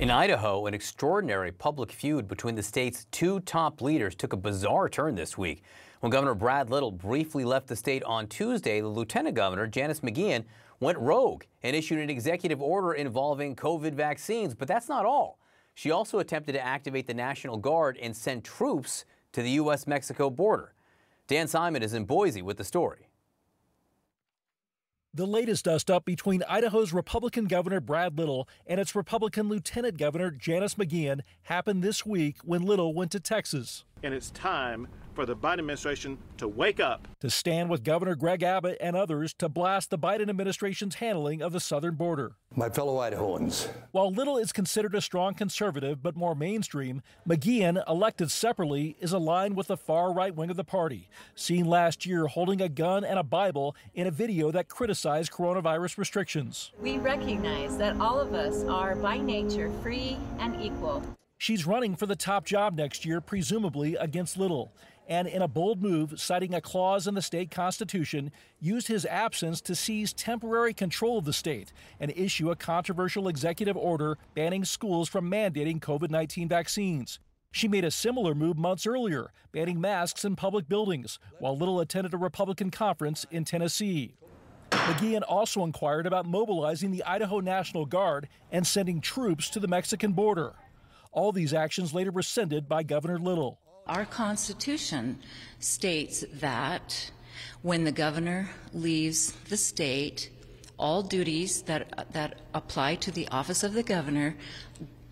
In Idaho, an extraordinary public feud between the state's two top leaders took a bizarre turn this week. When Governor Brad Little briefly left the state on Tuesday, the Lieutenant Governor, Janice McGeachin, went rogue and issued an executive order involving COVID vaccines. But that's not all. She also attempted to activate the National Guard and send troops to the U.S.-Mexico border. Dan Simon is in Boise with the story. The latest dust-up between Idaho's Republican Governor Brad Little and its Republican Lieutenant Governor Janice McGeachin happened this week when Little went to Texas. And it's time for the Biden administration to wake up. To stand with Governor Greg Abbott and others to blast the Biden administration's handling of the southern border. My fellow Idahoans. While Little is considered a strong conservative but more mainstream, McGeachin, elected separately, is aligned with the far right wing of the party, seen last year holding a gun and a Bible in a video that criticized coronavirus restrictions. We recognize that all of us are by nature free and equal. She's running for the top job next year, presumably against Little, and in a bold move, citing a clause in the state constitution, used his absence to seize temporary control of the state and issue a controversial executive order banning schools from mandating COVID-19 vaccines. She made a similar move months earlier, banning masks in public buildings, while Little attended a Republican conference in Tennessee. McGeachin also inquired about mobilizing the Idaho National Guard and sending troops to the Mexican border. All these actions later rescinded by Governor Little. Our Constitution states that when the governor leaves the state, all duties that apply to the office of the governor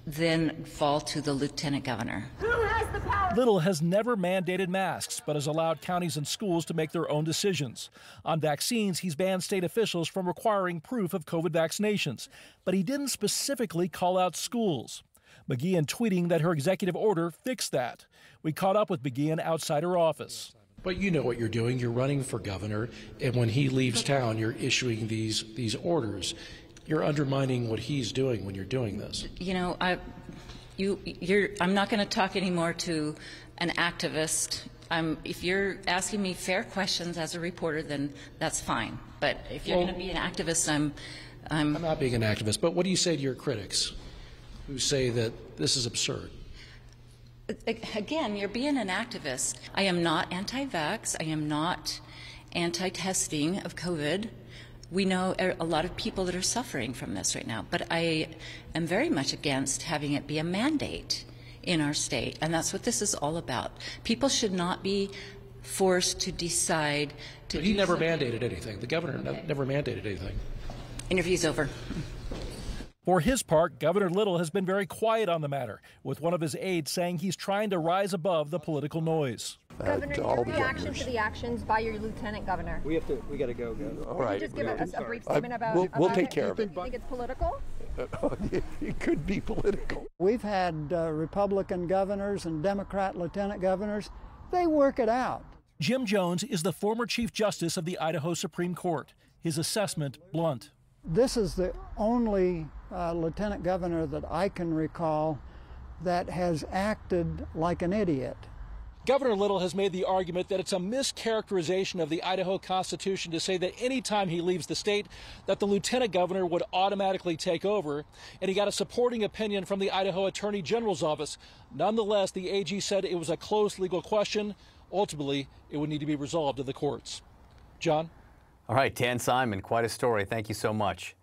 then fall to the lieutenant governor. Who has the power? Little has never mandated masks, but has allowed counties and schools to make their own decisions. On vaccines, he's banned state officials from requiring proof of COVID vaccinations, but he didn't specifically call out schools. McGeachin tweeting that her executive order fixed that. We caught up with McGeachin outside her office. But you know what you're doing. You're running for governor, and when he leaves town, you're issuing these orders. You're undermining what he's doing when you're doing this. You know, I'm not going to talk anymore to an activist. If you're asking me fair questions as a reporter, then that's fine. But if you're going to be an activist, I'm not being an activist. But what do you say to your critics who say that this is absurd? Again, you're being an activist. I am not anti-vax. I am not anti-testing of COVID. We know a lot of people that are suffering from this right now, but I am very much against having it be a mandate in our state, and that's what this is all about. People should not be forced to decide to do something. But he never mandated anything. The governor never mandated anything. Interview's over. For his part, Governor Little has been very quiet on the matter, with one of his aides saying he's trying to rise above the political noise. Governor, your reaction to the actions by your lieutenant governor? We got to go. All right. Just give us a brief statement about it. We'll take care of it. Do you think it's political? It could be political. We've had Republican governors and Democrat lieutenant governors. They work it out. Jim Jones is the former Chief Justice of the Idaho Supreme Court. His assessment, blunt. This is the only lieutenant governor that I can recall that has acted like an idiot. Governor Little has made the argument that it's a mischaracterization of the Idaho Constitution to say that any time he leaves the state, that the lieutenant governor would automatically take over, and he got a supporting opinion from the Idaho Attorney General's office. Nonetheless, the AG said it was a close legal question. Ultimately, it would need to be resolved in the courts. John? All right, Dan Simon, quite a story. Thank you so much.